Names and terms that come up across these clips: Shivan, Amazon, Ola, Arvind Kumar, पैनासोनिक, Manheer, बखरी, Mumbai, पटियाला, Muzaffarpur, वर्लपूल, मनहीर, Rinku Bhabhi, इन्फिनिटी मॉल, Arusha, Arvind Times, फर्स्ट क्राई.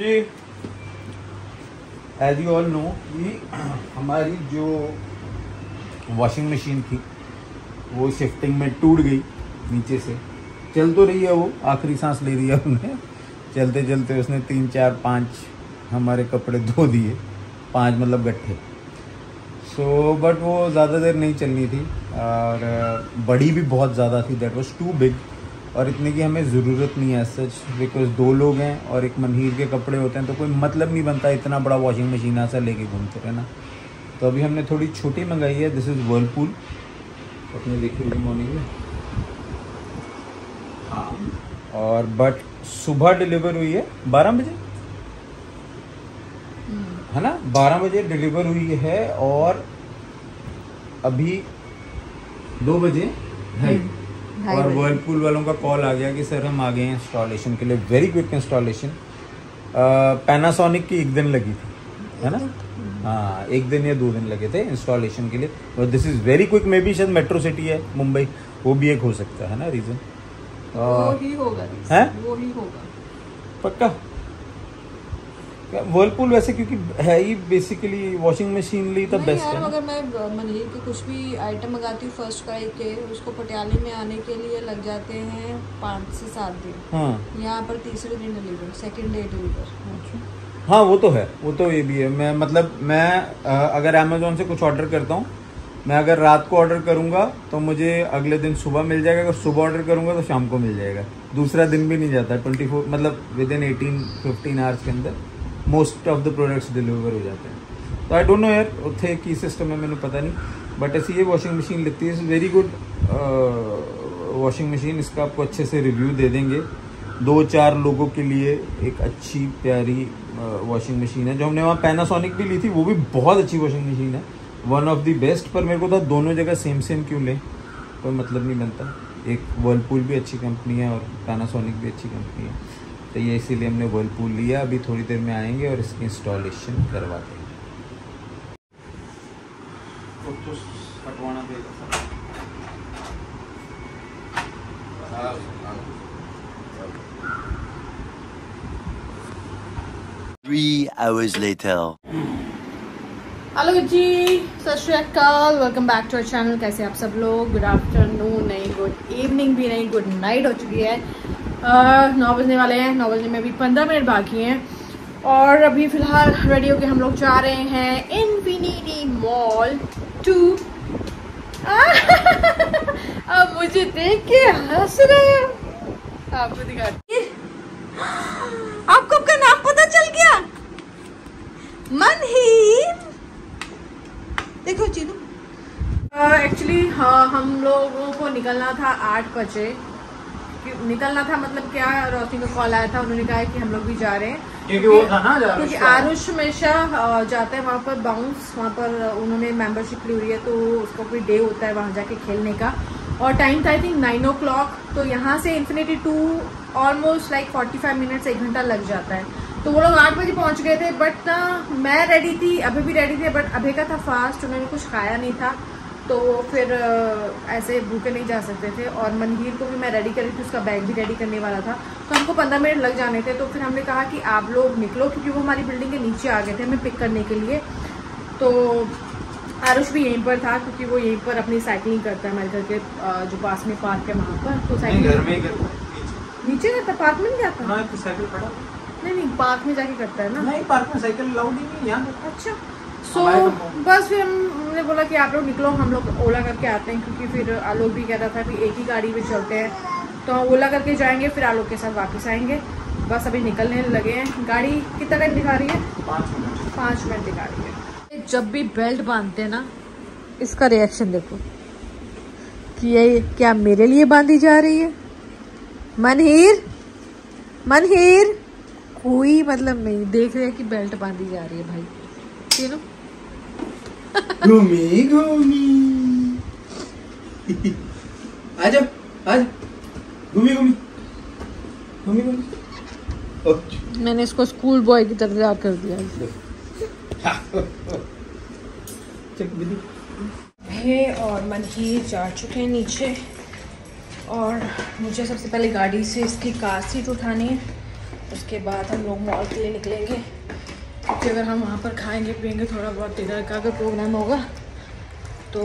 Ji as you all know कि हमारी जो वॉशिंग मशीन थी वो शिफ्टिंग में टूट गई नीचे से। चल तो रही है वो, आखिरी सांस ले रही है उन्हें, चलते चलते उसने 3 4 5 हमारे कपड़े धो दिए, 5 मतलब गट्ठे। सो बट वो ज़्यादा देर नहीं चलनी थी और बड़ी भी बहुत ज़्यादा थी, दैट वॉज टू बिग, और इतने की हमें ज़रूरत नहीं है सच, बिकॉज 2 लोग हैं और एक मनहीर के कपड़े होते हैं तो कोई मतलब नहीं बनता इतना बड़ा वॉशिंग मशीन ऐसा लेके घूमते रहना। तो अभी हमने थोड़ी छोटी मंगाई है, दिस इज़ वर्लपूल, अपने देखी हुई मॉर्निंग में, हाँ। और बट सुबह डिलीवर हुई है 12 बजे, है ना, 12 बजे डिलीवर हुई है और अभी 2 बजे है। और वर्लपूल वालों का कॉल आ गया कि सर हम आ गए हैं इंस्टॉलेशन के लिए, वेरी क्विक इंस्टॉलेशन। पैनासोनिक की 1 दिन लगी थी, है ना, हाँ 1 दिन या 2 दिन लगे थे इंस्टॉलेशन के लिए, और this is very quick. Maybe शायद मेट्रो सिटी है मुंबई, वो भी एक हो सकता है ना रीज़न, है पक्का वर्लपूल वैसे, क्योंकि है ही बेसिकली वॉशिंग मशीन ली तो बेस्ट है। अगर मैं मनहीर की कुछ भी आइटम मंगाती हूँ फर्स्ट क्राई के, उसको पटियाले में आने के लिए लग जाते हैं 5 से 7 दिन, हाँ। यहाँ पर तीसरे दिन डिलीवर, सेकंड डे डिलीवर, हाँ वो तो है, वो तो ये भी है। मैं मतलब मैं अगर अमेजोन से कुछ ऑर्डर करता हूँ, मैं अगर रात को ऑर्डर करूँगा तो मुझे अगले दिन सुबह मिल जाएगा, अगर सुबह ऑर्डर करूँगा तो शाम को मिल जाएगा, दूसरा दिन भी नहीं जाता। 24 मतलब विदिन 18-15 आवर्स के अंदर most of the products deliver हो जाते हैं। तो आई डोंट नो यार उत्थे की सिस्टम है, मैंने पता नहीं, बट ऐसी ये वॉशिंग मशीन लगती है, वेरी गुड वॉशिंग मशीन। इसका आपको अच्छे से रिव्यू दे देंगे, 2-4 लोगों के लिए एक अच्छी प्यारी वॉशिंग मशीन है। जो हमने वहाँ पैनासोनिक भी ली थी वो भी बहुत अच्छी वॉशिंग मशीन है, वन ऑफ द बेस्ट, पर मेरे को था दोनों जगह सेम सेम क्यों लें, कोई मतलब नहीं बनता। एक वर्लपूल भी अच्छी कंपनी है और पैनासोनिक भी अच्छी कंपनी है, तो ये इसीलिए हमने वर्लपूल लिया। अभी थोड़ी देर में आएंगे और इसकी इंस्टॉलेशन करवाते हैं। हेलो जी, सत श्री अकाल, welcome back to our channel. कैसे आप सब लोग? गुड आफ्टरनून नहीं, गुड इवनिंग भी नहीं, गुड नाइट हो चुकी है। 9 बजने वाले हैं, 9 बजने में अभी 15 मिनट बाकी हैं और अभी फ़िलहाल रेडी होके हम लोग जा रहे हैं इन्फिनिटी मॉल 2। अब मुझे देख के हंस रहे हैं, आपको दिखाती, आपको आपका नाम पता चल गया, मनहीर। देखो चीनू, एक्चुअली हाँ हम लोगों को निकलना था 8 बजे, निकलना था मतलब क्या, रोशनी का कॉल आया था, उन्होंने कहा कि हम लोग भी जा रहे हैं क्योंकि वो था ना, क्योंकि आरुष हमेशा जाते हैं वहाँ पर बाउंस, वहाँ पर उन्होंने मेंबरशिप ली हुई है तो उसका कोई डे होता है वहाँ जाके खेलने का, और टाइम था आई थिंक 9 o'clock। तो यहाँ से इन्फिनिटी 2 ऑलमोस्ट लाइक 45 मिनट, 1 घंटा लग जाता है। तो वो लोग 8 बजे पहुँच गए थे, बट मैं रेडी थी, अभी भी रेडी थे, बट अभी का था फास्ट, उन्होंने कुछ खाया नहीं था तो फिर ऐसे भूखे नहीं जा सकते थे, और मनहीर को भी मैं रेडी कर रही थी, उसका बैग भी रेडी करने वाला था, तो हमको 15 मिनट लग जाने थे। तो फिर हमने कहा कि आप लोग निकलो, क्योंकि वो हमारी बिल्डिंग के नीचे आ गए थे हमें पिक करने के लिए। तो आरुष भी यहीं पर था क्योंकि वो यहीं पर अपनी साइकिलिंग करता है, हमारे घर के जो पास में पार्क है वहाँ पर, तो साइकिल नीचे रहता, पार्क में नहीं जाता, नहीं पार्क में जाके करता है ना, पार्क में साइकिल अलाउड नहीं है। अच्छा, सो बस फिर हमने बोला कि आप लोग निकलो, हम लोग ओला करके आते हैं, क्योंकि फिर आलोक भी कह रहा था कि एक ही गाड़ी में चलते हैं, तो हम ओला करके जाएंगे फिर आलोक के साथ वापस आएंगे। बस अभी निकलने लगे हैं, गाड़ी कितना टाइम दिखा रही है, 5 मिनट दिखा रही है। जब भी बेल्ट बांधते हैं ना, इसका रिएक्शन देखो कि ये क्या मेरे लिए बांधी जा रही है। मनहीर, मनहीर कोई मतलब नहीं, देख रहे हैं कि बेल्ट बांधी जा रही है भाई, यू नो घूमी घूमी, आजा आजा घूमी घूमी घूमी घूमी। मैंने इसको स्कूल बॉय की तरह कर दिया। और मनहीर जा चुके हैं नीचे, और मुझे सबसे पहले गाड़ी से इसकी कार सीट उठानी है, उसके बाद हम लोग मॉल के लिए निकलेंगे, क्योंकि अगर हम वहाँ पर खाएंगे पियेंगे थोड़ा बहुत डिनर का अगर प्रोग्राम होगा तो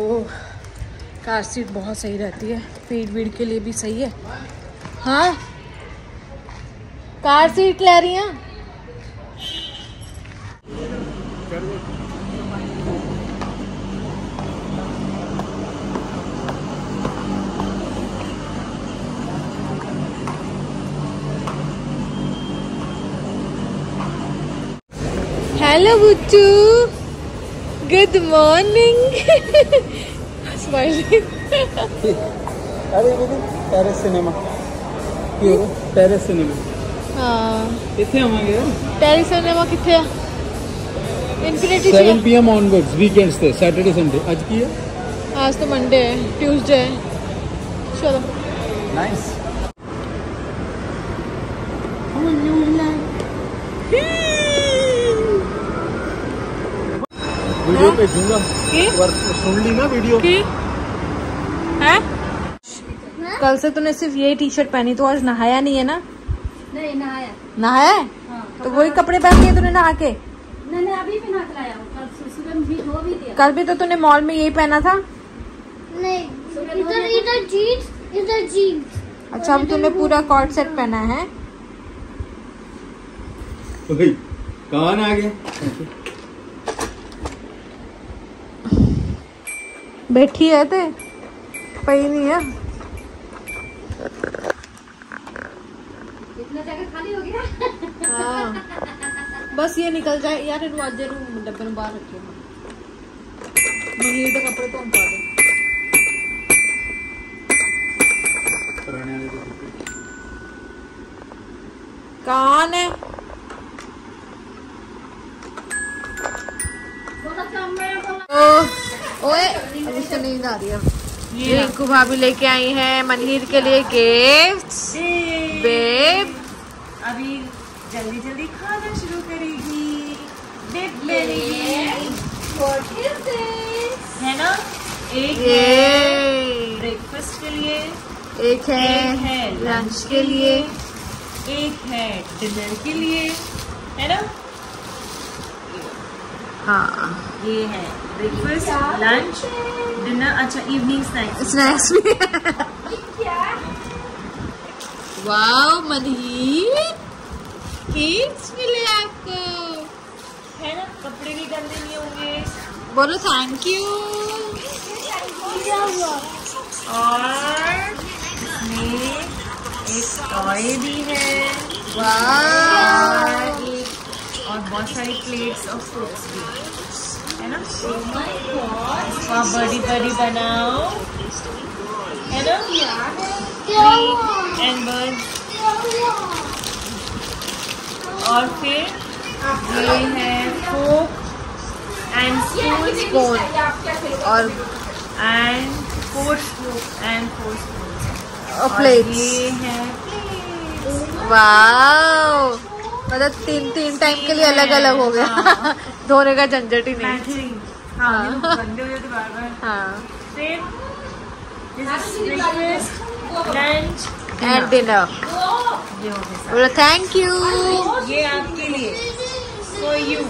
कार सीट बहुत सही रहती है, पेट वेट के लिए भी सही है। हाँ कार सीट ले रही हैं। Hello बुच्चू, good morning. स्माइलिंग। अरे वो पेरिस सिनेमा, ये पेरिस सिनेमा। हाँ किथे आवांगे पेरिस सिनेमा, किथे है? इन्फिनिटी 7 PM ऑनवर्ड्स वीकेंड्स पे, सैटरडे संडे। आज की है, आज तो मंडे है, ट्यूसडे है। चलो नाइस। वीडियो भेजूंगा पर सुन ली ना वीडियो की है। कल से तूने सिर्फ यही टी शर्ट पहनी, तो आज नहाया नहीं है ना? नहीं नहाया। नहाया? हाँ, तो वही कपड़े पहन के तूने नहा के? मैंने अभी भी नहा के लाया हूं, कल सुबह भी धो भी दिया। कल भी तो तूने मॉल में यही पहना था। नहीं इधर जीन्स, इधर जीन्स। अच्छा अब तूने पूरा कॉर्ड सेट पहना है। ओए कौन आ गया? बैठी है ते पई नहीं है। इतना जगह खाली हो गया। हाँ बस ये निकल जाए यार, दरवाजे रूम डब्बे में बाहर रखे। मंगीर के कपड़े तो उठा दो पुराने वाले कपड़े। कौन है? ओए इसको नींद आ रही है। ये रिंकू भाभी लेके आई है मनहीर के लिए गिफ्ट्स। बेब अभी जल्दी जल्दी खाना शुरू करेगी। बेब मेरी है ना, एक है ब्रेकफास्ट के लिए, एक है लंच के लिए, एक है डिनर के लिए, है ना? हाँ ये है ब्रेकफास्ट, लंच, डिनर। अच्छा इवनिंग स्नैक्स भी। वाओ मनहीर किड्स मिले आपको, है ना? कपड़े भी गंदे नहीं होंगे, बोलो थैंक यू। और इसमें एक टॉय भी है। वाओ, और बहुत सारी प्लेट्स और फ्रूट्स भी है ना। आप बड़ी बड़ी बनाओ, है ना? एंड और फिर ये है फोक एंड स्पून और एंड फोर स्पून प्लेट। ये है वाओ, मतलब तीन तीन टाइम के लिए अलग अलग हो गया। हाँ। धोने का झंझट ही नहीं। हाँ गंदे हुए तो बार बार। हाँ फिर ब्रेकफास्ट, लंच एंड डिनर। बोलो थैंक यू। ये आपके लिए फॉर यू।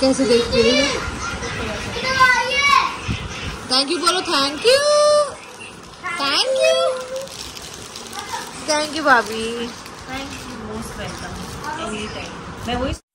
कैसे देखती है? थैंक यू बोलो, thank you, thank you, thank you भाभी। Thank you, most welcome. Anytime.